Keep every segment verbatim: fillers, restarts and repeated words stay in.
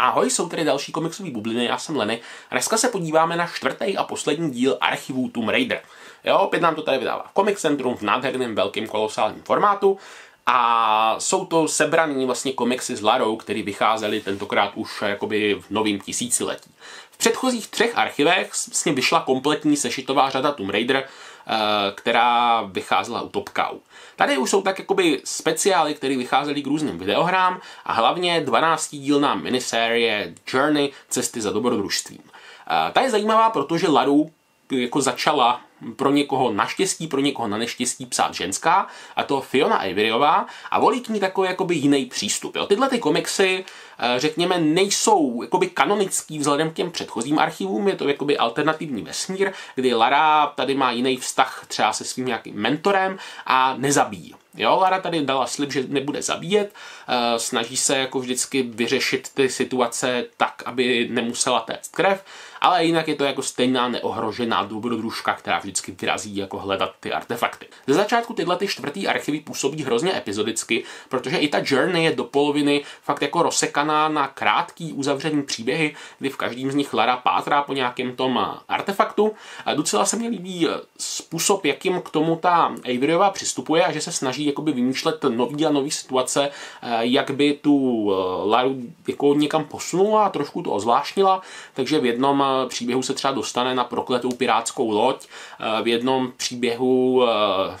Ahoj, jsou tady další komiksové bubliny, já jsem Lenny a dneska se podíváme na čtvrtý a poslední díl archivu Tomb Raider. Jo, opět nám to tady vydává Comic Centrum v nádherném velkém kolosálním formátu a jsou to sebraný vlastně komiksy s Larou, které vycházely tentokrát už jakoby v novém tisíciletí. V předchozích třech archivech vlastně vyšla kompletní sešitová řada Tomb Raider, která vycházela u Top Cow. Tady už jsou tak jakoby speciály, které vycházely k různým videohrám a hlavně dvanáctidílná minisérie Journey, Cesty za dobrodružstvím. Ta je zajímavá, protože Laru jako začala pro někoho naštěstí, pro někoho na neštěstí psát ženská, a to Fiona Averyová, a volí k ní takový jakoby jiný přístup. Jo. Tyhle ty komiksy, řekněme, nejsou jakoby kanonický vzhledem k těm předchozím archivům, je to jakoby alternativní vesmír, kdy Lara tady má jiný vztah třeba se svým nějakým mentorem a nezabíjí. Jo, Lara tady dala slib, že nebude zabíjet, snaží se jako vždycky vyřešit ty situace tak, aby nemusela téct krev, ale jinak je to jako stejná neohrožená dobrodružka, která vždycky vyrazí jako hledat ty artefakty. Ze začátku tyhle ty čtvrtý archivy působí hrozně epizodicky, protože i ta Journey je do poloviny fakt jako rozsekaná na krátký uzavřený příběhy, kdy v každém z nich Lara pátrá po nějakém tom artefaktu. Docela se mi líbí způsob, jakým k tomu ta Averyová přistupuje a že se snaží jakoby vymýšlet nový a nový situace, jak by tu Laru jako někam posunula a trošku to ozvláštnila, takže v jednom příběhu se třeba dostane na prokletou pirátskou loď, v jednom příběhu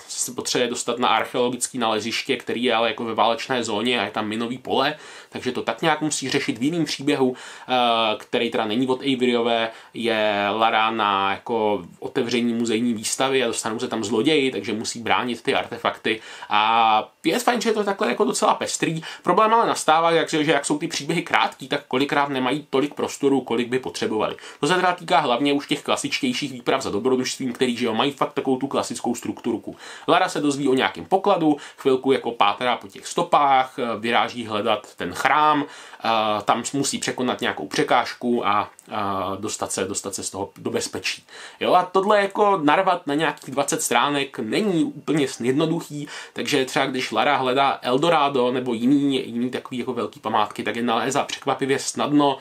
se potřebuje dostat na archeologické naleziště, který je ale jako ve válečné zóně a je tam minový pole, takže to tak nějak musí řešit. V jiném příběhu, který teda není od Averyové, je Lara na jako otevření muzejní výstavy a dostanou se tam zloději, takže musí bránit ty artefakty. A je fajn, že je to takhle jako docela pestrý. Problém ale nastává, že jak jsou ty příběhy krátký, tak kolikrát nemají tolik prostoru, kolik by potřebovali. To se teda týká hlavně už těch klasičtějších výprav za dobrodružstvím, který že jo, mají fakt takovou tu klasickou strukturku. Lara se dozví o nějakém pokladu, chvilku jako pátrá po těch stopách, vyráží hledat ten chrám, tam musí překonat nějakou překážku a dostat se, dostat se z toho do bezpečí. Jo, a tohle jako narvat na nějakých dvacet stránek není úplně jednoduchý, takže třeba když Lara hledá Eldorado nebo jiný, jiný takový jako velký památky, tak je nalézá překvapivě snadno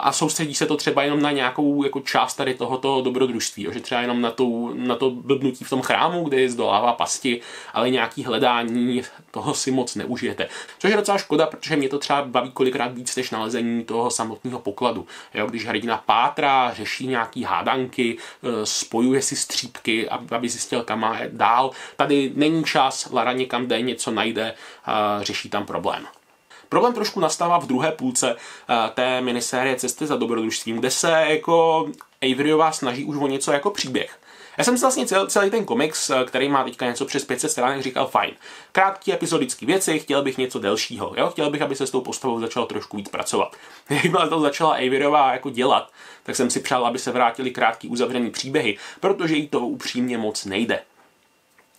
a soustředí se to třeba jenom na nějakou jako část tady tohoto dobrodružství, jo, že třeba jenom na, tu, na to blbnutí v tom chrámu, kde zdolává pasti, ale nějaký hledání toho si moc neužijete. Což je docela škoda, protože mě to třeba baví kolikrát víc než nalezení toho samotného pokladu. Jo, když hrdina pátrá, řeší nějaký hádanky, spojuje si střípky, aby zjistil, kam má dál. Tady není čas, Lara někam jde, něco najde, řeší tam problém. Problém trošku nastává v druhé půlce té minisérie Cesty za dobrodružstvím, kde se jako Averyová snaží už o něco jako příběh. Já jsem si vlastně cel, celý ten komiks, který má teďka něco přes pět set stránek, říkal fajn. Krátké epizodické věci, chtěl bych něco delšího. Jo? Chtěl bych, aby se s tou postavou začalo trošku víc pracovat. Jakmile to začala Averyová jako dělat, tak jsem si přál, aby se vrátily krátké uzavřené příběhy, protože jí to upřímně moc nejde.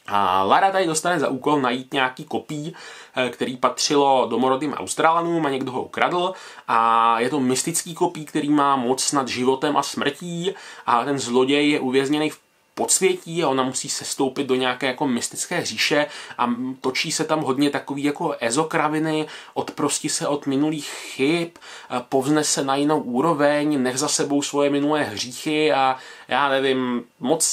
A Lara tady dostane za úkol najít nějaký kopí, který patřilo domorodým Australanům a někdo ho ukradl. A je to mystický kopí, který má moc nad životem a smrtí a ten zloděj je uvězněný v podsvětí a ona musí sestoupit do nějaké jako mystické říše a točí se tam hodně takový jako ezokraviny, odprosti se od minulých chyb, povznese na jinou úroveň, nech za sebou svoje minulé hříchy a já nevím, moc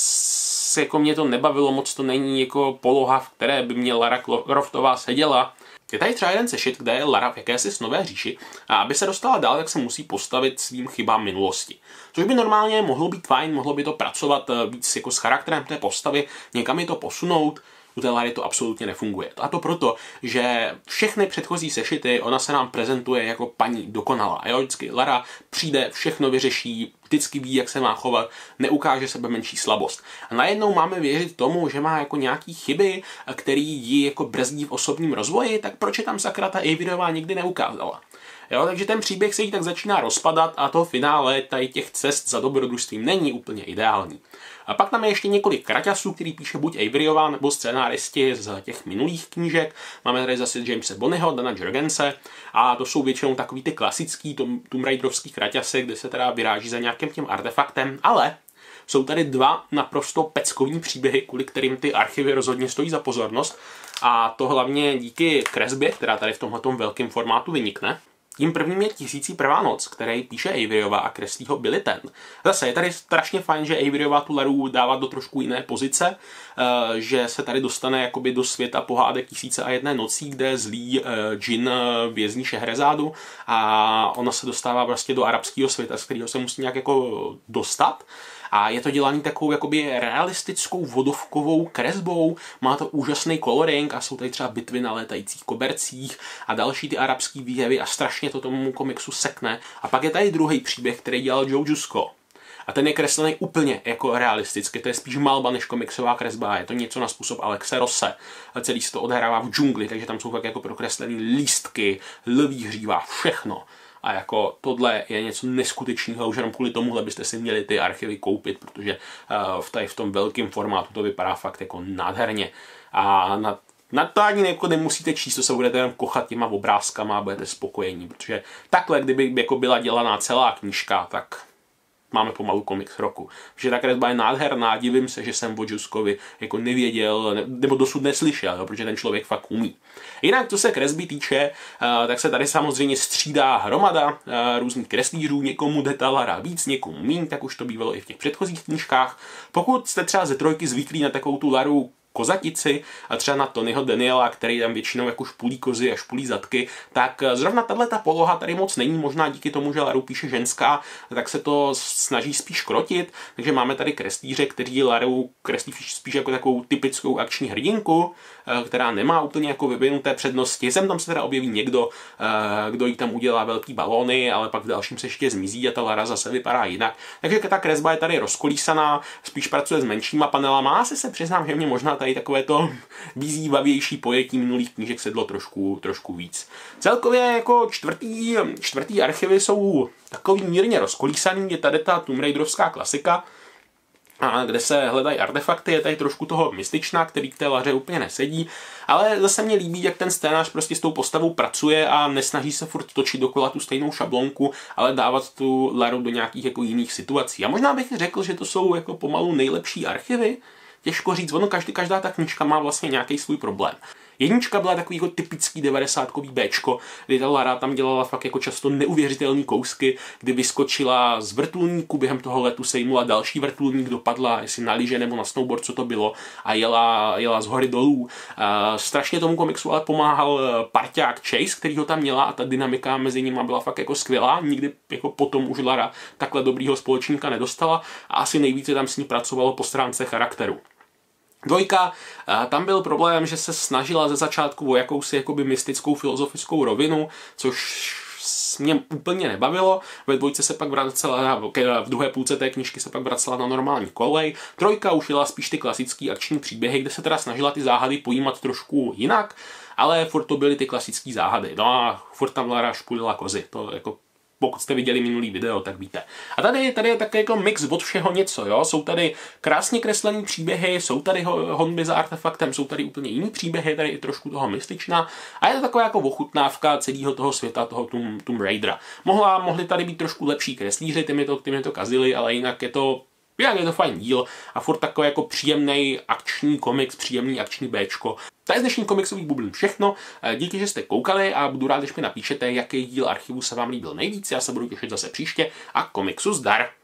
se jako mě to nebavilo, moc to není jako poloha, v které by mě Lara Croftová seděla. Je tady třeba jeden sešit, kde je Lara v jakési snové říši a aby se dostala dál, tak se musí postavit svým chybám minulosti. Což by normálně mohlo být fajn, mohlo by to pracovat víc jako s charakterem té postavy, někam je to posunout, u té Lary to absolutně nefunguje. A to proto, že všechny předchozí sešity, ona se nám prezentuje jako paní dokonalá. Jo, vždycky Lara přijde, všechno vyřeší, vždycky ví, jak se má chovat, neukáže sebe menší slabost. A najednou máme věřit tomu, že má jako nějaký chyby, který ji jako brzdí v osobním rozvoji, tak proč je tam sakra ta Averyová nikdy neukázala? Jo, takže ten příběh se jí tak začíná rozpadat a to finále tady těch cest za dobrodružstvím není úplně ideální. A pak tam je ještě několik kraťasů, který píše buď Averyová nebo scénáristi z těch minulých knížek. Máme tady zase Jamese Bonnyho, Dana Jurgense a to jsou většinou takový ty klasický Tomb Raiderovský kraťasy, kde se teda vyráží za nějakým tím artefaktem, ale jsou tady dva naprosto peckovní příběhy, kvůli kterým ty archivy rozhodně stojí za pozornost a to hlavně díky kresbě, která tady v tomhletom velkém formátu vynikne. Tím prvním je Tisíc prvá noc, který píše Averyová a kreslí ho Billy Ten. Zase je tady strašně fajn, že Averyová tu Laru dává do trošku jiné pozice, že se tady dostane jakoby do světa pohádek Tisíce a jedné nocí, kde zlý džin vězní Šehrezádu a ona se dostává vlastně do arabského světa, z kterého se musí nějak jako dostat. A je to dělaný takovou jakoby realistickou vodovkovou kresbou, má to úžasný coloring a jsou tady třeba bitvy na létajících kobercích a další ty arabský výjevy a strašně to tomu komiksu sekne. A pak je tady druhý příběh, který dělal Joe Jusko. A ten je kreslený úplně jako realisticky, to je spíš malba než komiksová kresba, je to něco na způsob Alexe Rose. A celý se to odhrává v džungli, takže tam jsou tak jako prokreslený lístky, lví hříva, všechno. A jako tohle je něco neskutečného, už jenom kvůli tomuhle byste si měli ty archivy koupit, protože v, tady v tom velkém formátu to vypadá fakt jako nádherně. A na, na to ani jako nemusíte číst, to se budete jenom kochat těma obrázkama a budete spokojení, protože takhle, kdyby jako byla dělaná celá knížka, tak máme pomalu komiks roku. Takže ta kresba je nádherná, divím se, že jsem o Juskovi jako nevěděl, nebo dosud neslyšel, jo, protože ten člověk fakt umí. Jinak, co se kresby týče, tak se tady samozřejmě střídá hromada různých kreslířů, někomu jde ta Lara víc, někomu míň, tak už to bývalo i v těch předchozích knížkách. Pokud jste třeba ze trojky zvyklí na takovou tu Laru kozatici a třeba na Tonyho Daniela, který tam většinou jako špulí kozy a špulí zadky, tak zrovna tato poloha tady moc není, možná díky tomu, že Laru píše ženská, tak se to snaží spíš krotit, takže máme tady kreslíře, kteří Laru kreslí spíš jako takovou typickou akční hrdinku, která nemá úplně jako vyvinuté přednosti. Sem tam se teda objeví někdo, kdo jí tam udělá velký balóny, ale pak v dalším se ještě zmizí a ta Lara zase vypadá jinak. Takže ta kresba je tady rozkolísaná, spíš pracuje s menšíma panelama. Asi se přiznám, že mě možná tady takové to vyzývavější pojetí minulých knížek sedlo trošku, trošku víc. Celkově jako čtvrtý, čtvrtý archivy jsou takový mírně rozkolísaný, je tady ta Tomb Raiderovská klasika, a kde se hledají artefakty, je tady trošku toho mystičná, který k té Laře úplně nesedí, ale zase mě líbí, jak ten scénář prostě s tou postavou pracuje a nesnaží se furt točit dokola tu stejnou šablonku, ale dávat tu Laru do nějakých jako jiných situací. A možná bych řekl, že to jsou jako pomalu nejlepší archivy, těžko říct, ono každý, každá ta knížka má vlastně nějaký svůj problém. Jednička byla takový jako typický devadesátkový béčko, kdy ta Lara tam dělala fakt jako často neuvěřitelné kousky, kdy vyskočila z vrtulníku, během toho letu sejmula další vrtulník, dopadla, jestli na lyže nebo na snowboard, co to bylo, a jela, jela z hory dolů. E, strašně tomu komiksu ale pomáhal parťák Chase, který ho tam měla a ta dynamika mezi nimi byla fakt jako skvělá, nikdy jako potom už Lara takhle dobrýho společníka nedostala a asi nejvíce tam s ní pracovalo po stránce charakteru. Dvojka, tam byl problém, že se snažila ze začátku o jakousi jakoby mystickou filozofickou rovinu, což mě úplně nebavilo. Ve dvojce se pak vracela, v druhé půlce té knižky se pak vracela na normální kolej. Trojka už jela spíš ty klasický akční příběhy, kde se teda snažila ty záhady pojímat trošku jinak, ale furt to byly ty klasické záhady. No a furt tam Lara špulila kozy, to jako pokud jste viděli minulý video, tak víte. A tady, tady je také jako mix od všeho něco, jo? Jsou tady krásně kreslené příběhy, jsou tady honby za artefaktem, jsou tady úplně jiný příběhy, tady je trošku toho mystičná a je to taková jako ochutnávka celého toho světa, toho Tomb, Tomb Raidera. Mohla, mohly tady být trošku lepší kreslíři, ty mi to, ty mi to kazili, ale jinak je to, jinak je to fajn díl a furt takový jako příjemný akční komiks, příjemný akční béčko. To je z dnešní komiksových bublin všechno, díky, že jste koukali a budu rád, když mi napíšete, jaký díl archivu se vám líbil nejvíc, já se budu těšit zase příště a komiksu zdar!